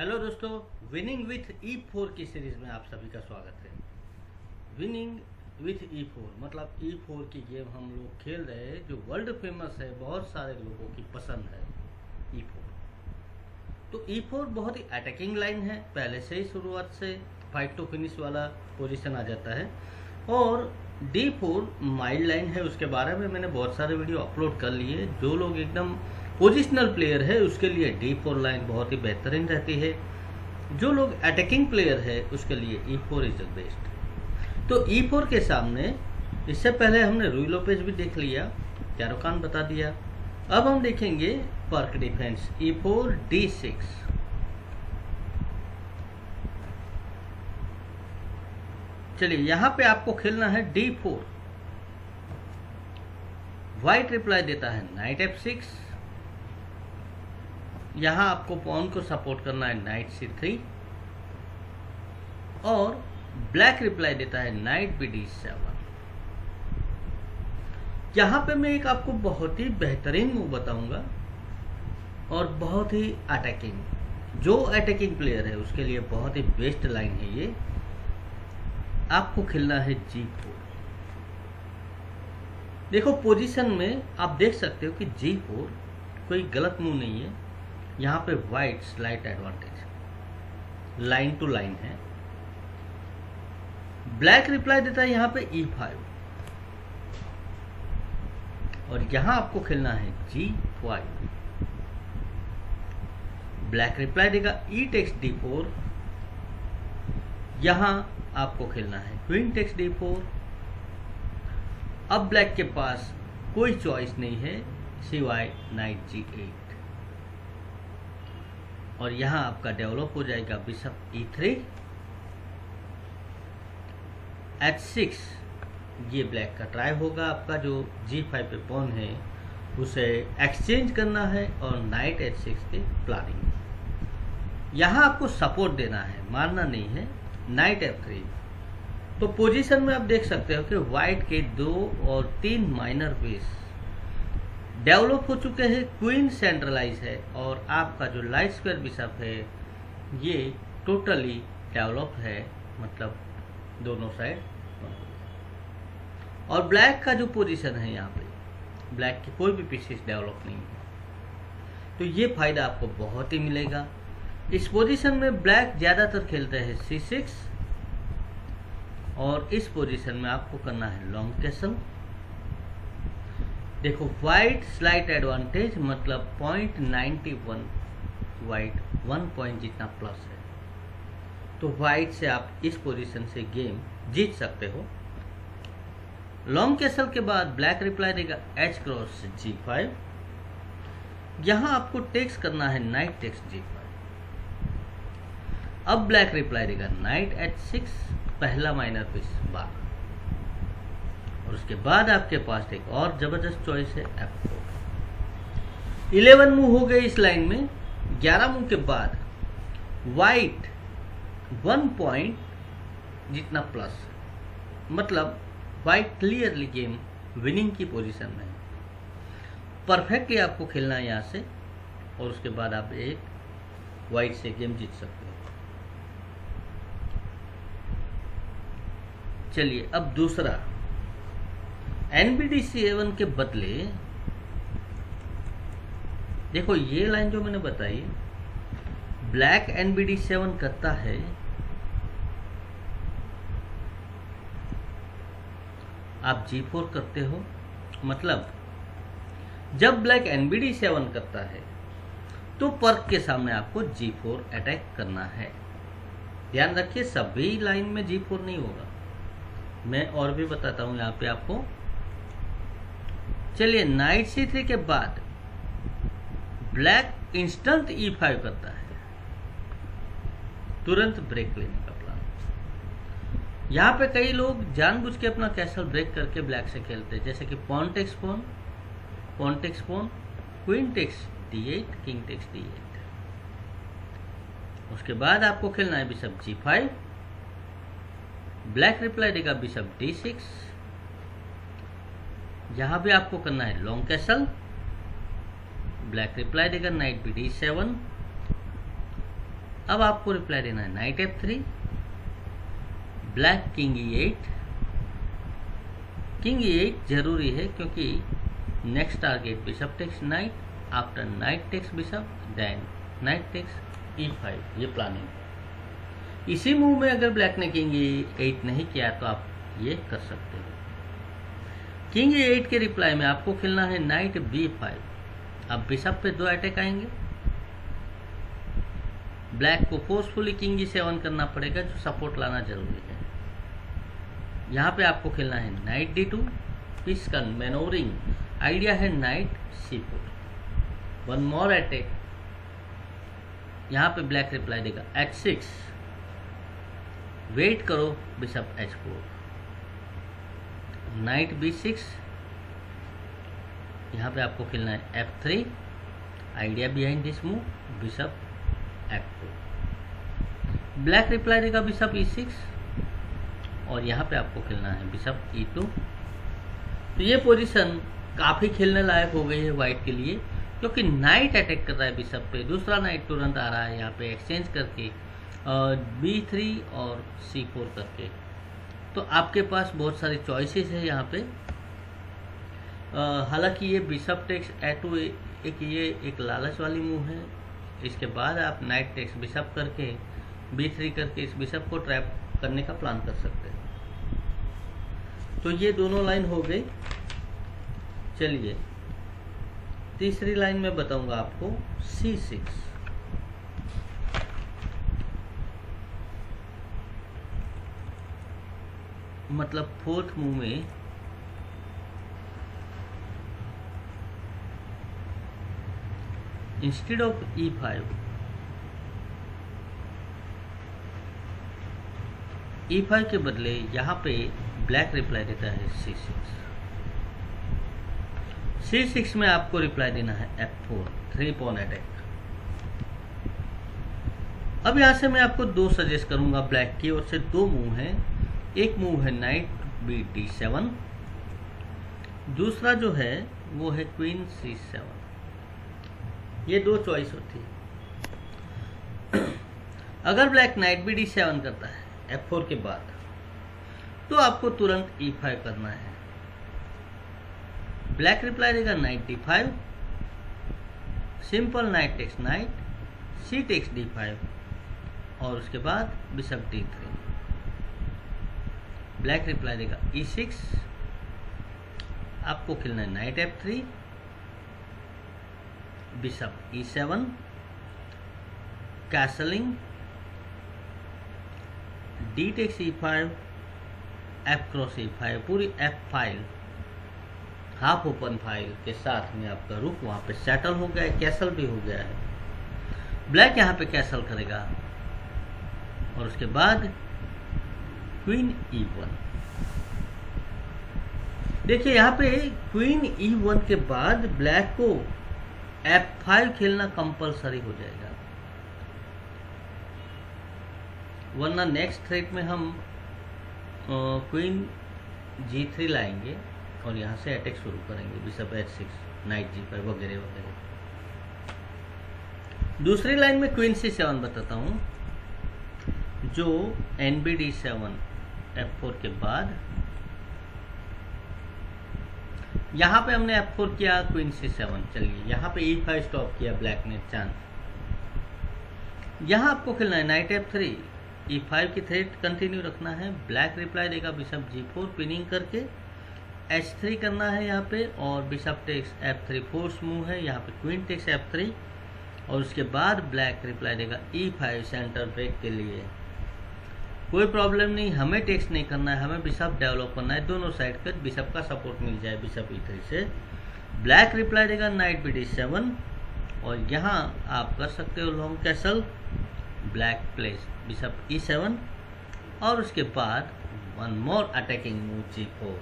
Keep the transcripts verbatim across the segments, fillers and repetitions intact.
Hello दोस्तों, winning with E four की series में आप सभी का स्वागत है। विनिंग विथ ई फोर मतलब ई फोर की गेम हम लोग खेल रहे हैं जो वर्ल्ड फेमस है, बहुत सारे लोगों की पसंद है ई फोर। तो ई फोर बहुत ही अटैकिंग लाइन है, पहले से ही शुरुआत से फाइट टू फिनिश वाला पोजीशन आ जाता है। और डी फोर माइल्ड लाइन है, उसके बारे में मैंने बहुत सारे वीडियो अपलोड कर लिए। जो लोग एकदम पोजिशनल प्लेयर है उसके लिए डी फोर लाइन बहुत ही बेहतरीन रहती है, जो लोग अटैकिंग प्लेयर है उसके लिए E four is the best. तो ई फोर के सामने इससे पहले हमने रूय लोपेज भी देख लिया, कैरोकान बता दिया। अब हम देखेंगे Pirc defence E four D six. चलिए, यहां पे आपको खेलना है डी फोर। वाइट रिप्लाई देता है नाइट एफ सिक्स। यहां आपको पॉन को सपोर्ट करना है नाइट सी थ्री, और ब्लैक रिप्लाई देता है नाइट बी डी सेवन। यहां पर मैं एक आपको बहुत ही बेहतरीन मूव बताऊंगा और बहुत ही अटैकिंग, जो अटैकिंग प्लेयर है उसके लिए बहुत ही बेस्ट लाइन है ये। आपको खेलना है जी फोर। देखो पोजीशन में आप देख सकते हो कि जी फोर कोई गलत मूव नहीं है। यहाँ पे white slight advantage, line to line है। ब्लैक रिप्लाई देता है यहाँ पे ई फाइव, और यहाँ आपको खेलना है जी फाइव। ब्लैक रिप्लाई देगा ई टेक्स डी फोर। यहाँ आपको खेलना है क्वीन टेक्स डी फोर। अब ब्लैक के पास कोई चॉइस नहीं है सिवाय नाइट जी एट, और यहाँ आपका डेवलप हो जाएगा bishop e three h six. ये ब्लैक का ट्राई होगा, आपका जो जी फाइव पे पॉन है उसे एक्सचेंज करना है और नाइट एच सिक्स की प्लानिंग। यहाँ आपको सपोर्ट देना है, मारना नहीं है नाइट एफ थ्री। तो पोजीशन में आप देख सकते हो कि वाइट के दो और तीन माइनर पीस डेवलप हो चुके हैं, क्वीन सेंट्रलाइज है, और आपका जो लाइट स्क्वायर बिशप है ये टोटली डेवलप है, मतलब दोनों साइड। और ब्लैक का जो पोजीशन है यहाँ पे ब्लैक की कोई भी पीसेस डेवलप नहीं है, तो ये फायदा आपको बहुत ही मिलेगा। इस पोजीशन में ब्लैक ज्यादातर खेलते हैं सी सिक्स, और इस पोजीशन में आपको करना है लॉन्ग कैसल। देखो वाइट स्लाइट एडवांटेज, मतलब point ninety one, white one point जितना प्लस है, तो वाइट से आप इस पोजीशन से गेम जीत सकते हो। लॉन्ग कैसल के बाद ब्लैक रिप्लाई देगा एच क्रॉस जी फाइव। यहाँ आपको टेक्स करना है नाइट टेक्स जी फाइव। अब ब्लैक रिप्लाई देगा नाइट एच सिक्स, पहला माइनर पीस बार, और उसके बाद आपके पास एक और जबरदस्त चॉइस है एफ फोर। इलेवन मूव हो गए इस लाइन में। ग्यारह मूव के बाद वाइट वन पॉइंट जितना प्लस, मतलब वाइट क्लियरली गेम विनिंग की पोजीशन में है। परफेक्टली आपको खेलना है यहाँ से, और उसके बाद आप एक वाइट से गेम जीत सकते हो। चलिए, अब दूसरा एनबीडी सेवन के बदले, देखो ये लाइन जो मैंने बताई, ब्लैक एनबीडी सेवन करता है आप जी फोर करते हो। मतलब जब ब्लैक एनबीडी सेवन करता है तो पर्क के सामने आपको जी फोर अटैक करना है। ध्यान रखिए सभी लाइन में जी फोर नहीं होगा, मैं और भी बताता हूं यहाँ पे आपको। चलिए, नाइट सी थ्री के बाद ब्लैक इंस्टेंट ई फाइव करता है, तुरंत ब्रेक लेने का प्लान। यहाँ पे कई लोग जानबूझ के अपना कैसल ब्रेक करके ब्लैक से खेलते हैं, जैसे कि pawn takes pawn, pawn takes pawn, queen takes d eight, king takes d eight. उसके बाद आपको खेलना है bishop g five. Black reply देगा बिशप डी सिक्स। यहाँ भी आपको करना है लॉन्ग कैसल। ब्लैक रिप्लाई देगा नाइट बी डी सेवन। अब आपको रिप्लाई देना है knight f three, black king e eight. King e eight जरूरी है क्योंकि next target bishop takes knight, after knight takes bishop, then knight takes e five. ये planning. इसी मूव में अगर ब्लैक ने किंग ई एट नहीं किया तो आप ये कर सकते हो। किंग ई एट के रिप्लाई में आपको खेलना है नाइट बी फाइव। अब बिशप पे दो अटैक आएंगे, ब्लैक को फोर्सफुली किंग जी सेवन करना पड़ेगा जो सपोर्ट लाना जरूरी है। यहाँ पे आपको खेलना है नाइट डी टू। पीस का मैनोवरिंग आइडिया है नाइट सी फोर। वन मोर अटैक, यहाँ पे ब्लैक रिप्लाई देगा एच सिक्स, वेट करो bishop H four, knight B six. यहाँ पे आपको खेलना है F three, idea behind this move bishop F four. Black reply देगा बिशप ई सिक्स और यहाँ पे आपको खेलना है बिशप ई टू। तो ये पोजीशन काफी खेलने लायक हो गई है व्हाइट के लिए, क्योंकि नाइट अटैक कर रहा है बिशप पे, दूसरा नाइट तुरंत आ रहा है यहाँ पे एक्सचेंज करके बी थ्री और सी फोर करके। तो आपके पास बहुत सारी चॉइसेस है यहाँ पे। हालांकि ये बिशप टेक्स ए टू एक ये एक लालच वाली मूव है। इसके बाद आप नाइट टेक्स बिशप करके बी थ्री करके इस बिशप को ट्रैप करने का प्लान कर सकते हैं। तो ये दोनों लाइन हो गई। चलिए तीसरी लाइन में बताऊंगा आपको सी सिक्स। मतलब फोर्थ मूव में instead of e five e five के बदले यहाँ पे ब्लैक रिप्लाई देता है सी सिक्स। सी सिक्स में आपको रिप्लाई देना है f four, three pawn attack. अब यहाँ से मैं आपको दो सजेस्ट करूंगा ब्लैक की ओर से। दो मूव हैं, एक मूव है नाइट बी डी सेवन, दूसरा जो है वो है क्वीन सी सेवन। ये दो चॉइस होती है। अगर black knight b d seven करता है एफ फोर के बाद तो आपको तुरंत ई फाइव करना है। ब्लैक रिप्लाई देगा knight d five, simple knight takes knight, c takes d five और उसके बाद bishop d three. Black reply देगा ई सिक्स, आपको खेलना है knight f three, bishop e seven, castling, d takes e five, f cross e five. पूरी f file, half open file के साथ में आपका रुक वहां पे सेटल हो गया है, कैसल भी हो गया है। ब्लैक यहाँ पे कैसल करेगा और उसके बाद क्वीन ई वन। देखिए यहाँ पे क्वीन ई वन के बाद ब्लैक को एफ फाइव खेलना कंपलसरी हो जाएगा, वरना नेक्स्ट थ्रेट में हम क्वीन जी थ्री लाएंगे और यहाँ से अटैक शुरू करेंगे bishop h six, knight g five वगैरह वगैरह। दूसरी लाइन में क्वीन सी सेवन बताता हूँ, जो N b d seven f four के बाद। यहाँ पे हमने एफ फोर किया, क्वीन सी सेवन, चलिए यहाँ पे ई फाइव स्टॉप किया ब्लैक ने चांस। यहाँ आपको खेलना है knight f three, e five की थ्रेट कंटिन्यू रखना है। ब्लैक रिप्लाई देगा बिशप जी फोर, पिनिंग करके एच थ्री करना है यहाँ पे और bishop takes f three force move है। यहाँ पे क्वीन टेक्स एफ थ्री और उसके बाद ब्लैक रिप्लाई देगा ई फाइव सेंटर ब्रेक के लिए। कोई प्रॉब्लम नहीं, हमें टेक्स नहीं करना है, हमें बिशप डेवलप करना है दोनों साइड का, बिशप का सपोर्ट मिल जाए बिशप ई थ्री से। ब्लैक रिप्लाई देगा नाइट बी डी सेवन और यहाँ आप कर सकते हो long castle, black place bishop e seven और उसके बाद one more attacking move g four.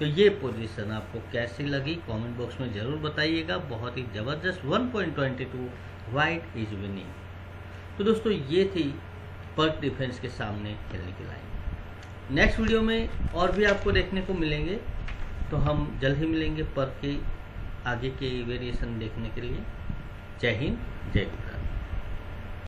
तो ये पोजीशन आपको कैसी लगी कमेंट बॉक्स में ज़रूर बताइएगा। बहुत ही ज़बरदस्त, one point twenty two white is winning. तो दोस्तों ये थी पर्क डिफेंस के सामने खेलने की लाइन। नेक्स्ट वीडियो में और भी आपको देखने को मिलेंगे, तो हम जल्द ही मिलेंगे पर्क के आगे के वेरिएशन देखने के लिए। जय हिंद, जय भारत।